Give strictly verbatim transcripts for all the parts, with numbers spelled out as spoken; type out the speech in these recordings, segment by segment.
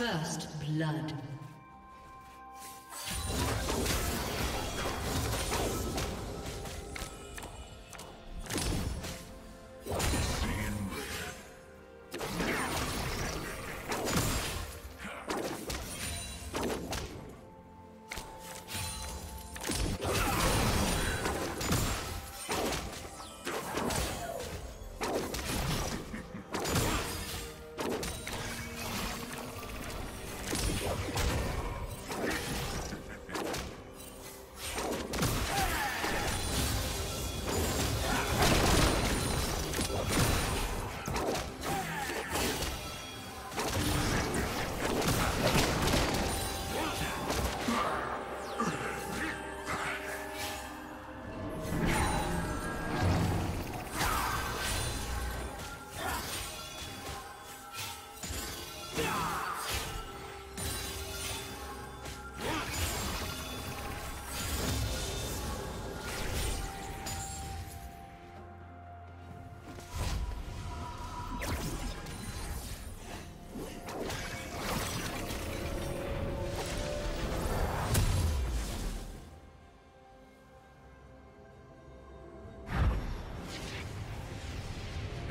First blood.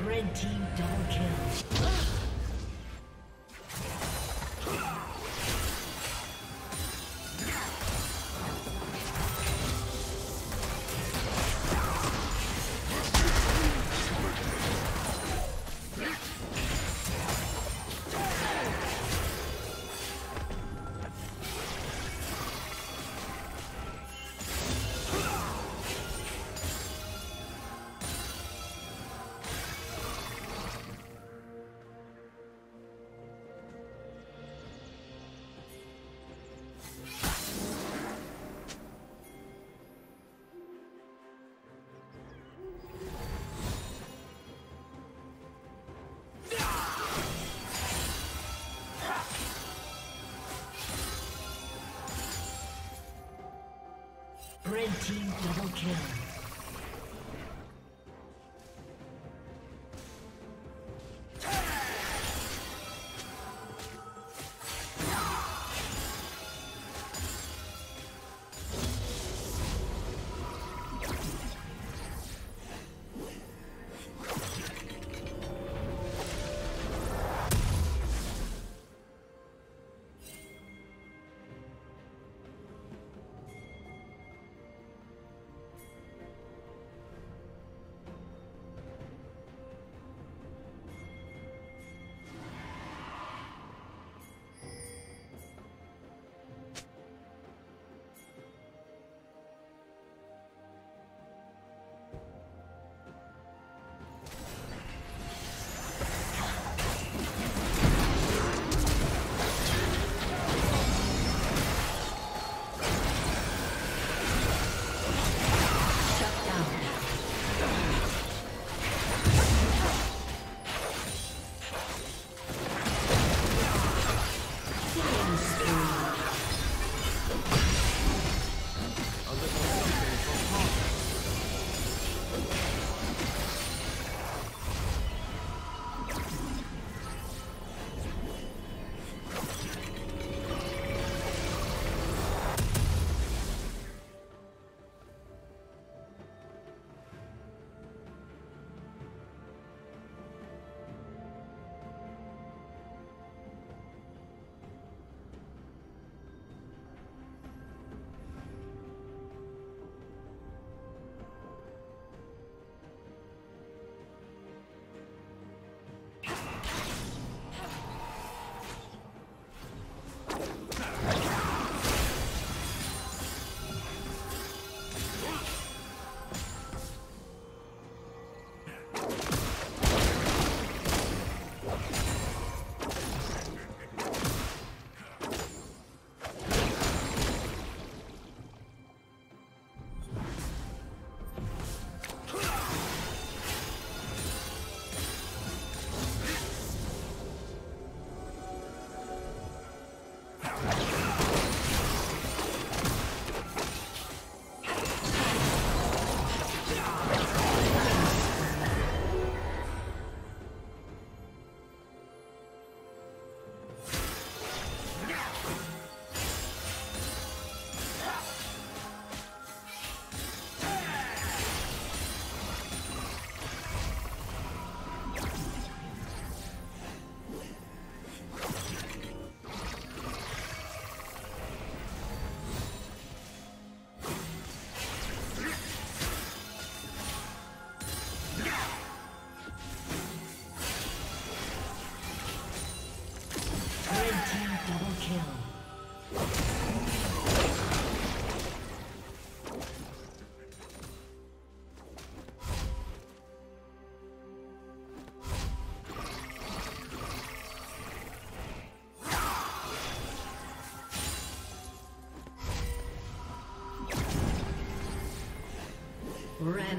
Red team double kill. Red team double kill.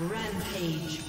Rampage.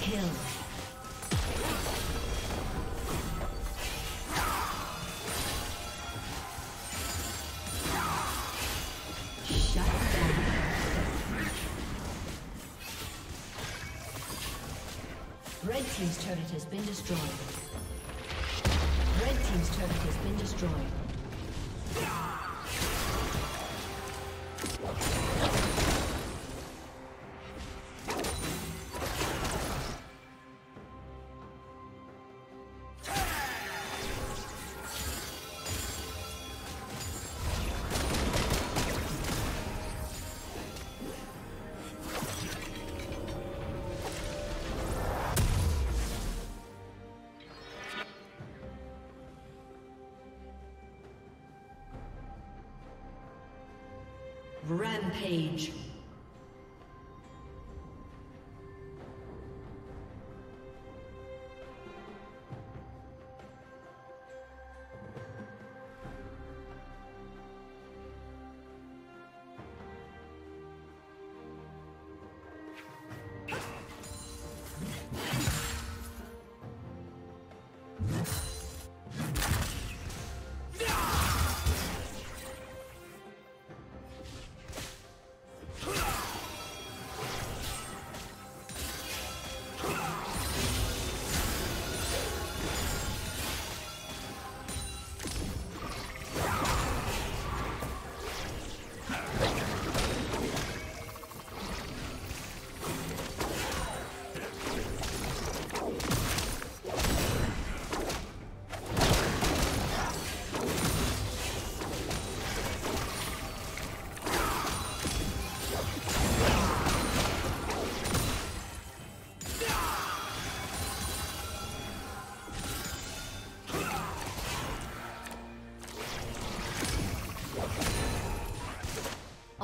Kill. Red team's turret has been destroyed. Red team's turret has been destroyed. Rampage.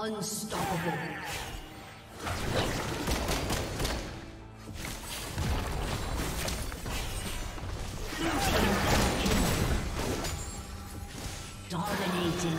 Unstoppable. Dominating.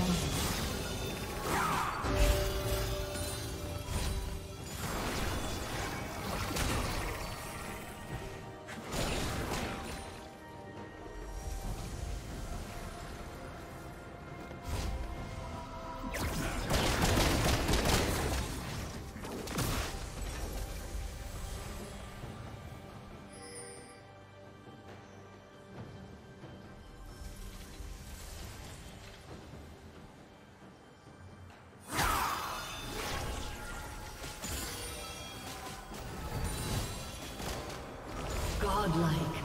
lightning. Godlike.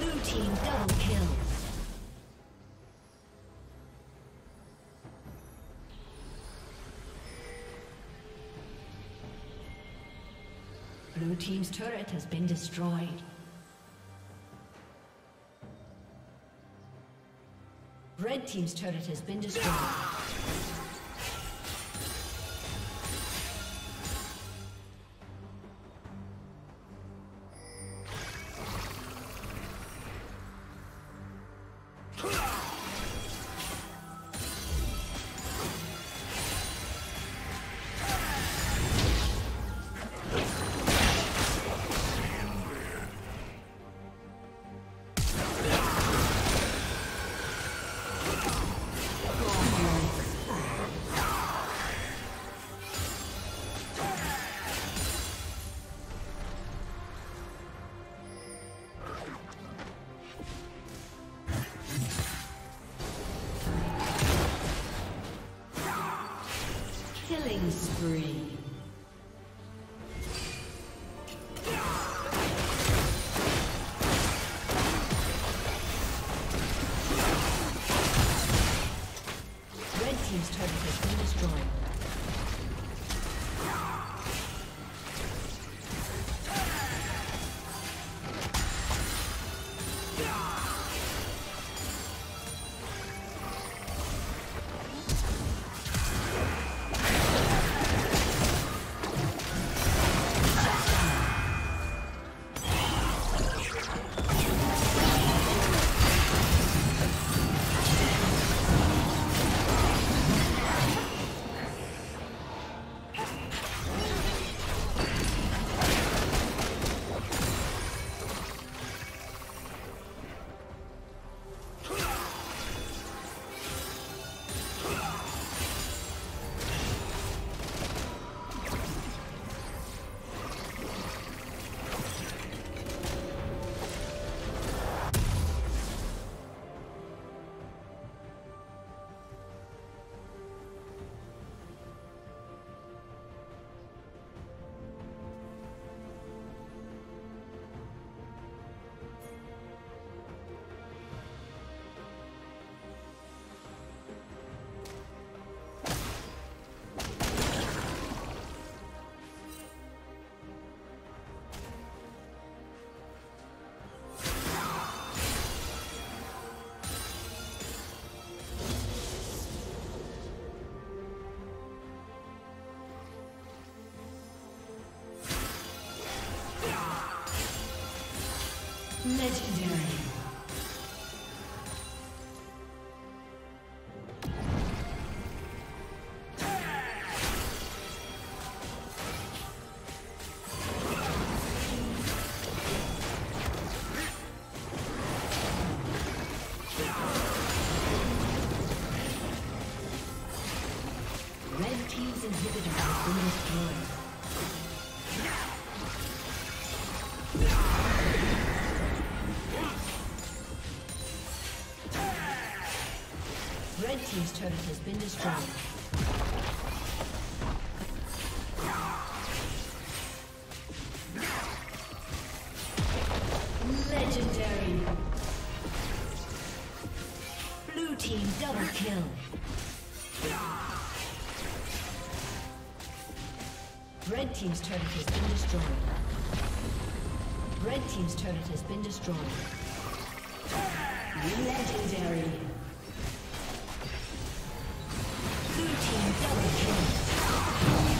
Blue team double kill. Blue team's turret has been destroyed. Red team's turret has been destroyed. Killing spree. Legendary. Red team's inhibitor has been destroyed. Yeah. team's turret has been destroyed. Double kill. Red team's turret has been destroyed. Red team's turret has been destroyed. Legendary. Blue team double kill.